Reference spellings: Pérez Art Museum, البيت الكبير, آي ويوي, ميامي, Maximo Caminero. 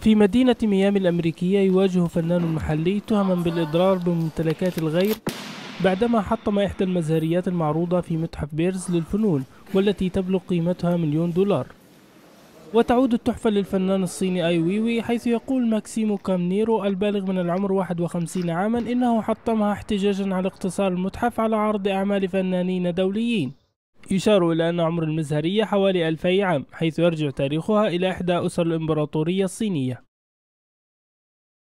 في مدينة ميامي الأمريكية يواجه فنان محلي تهما بالإضرار بممتلكات الغير بعدما حطم إحدى المزهريات المعروضة في متحف بيرز للفنون والتي بلغ قيمتها $1,000,000. وتعود التحفة للفنان الصيني آي ويوي، حيث يقول ماكسيمو كامنيرو البالغ من العمر 51 عاما إنه حطمها احتجاجا على اقتصار المتحف على عرض أعمال فنانين دوليين. يشار إلى أن عمر المزهرية حوالي 2000 عام، حيث يرجع تاريخها إلى إحدى أسر الإمبراطورية الصينية.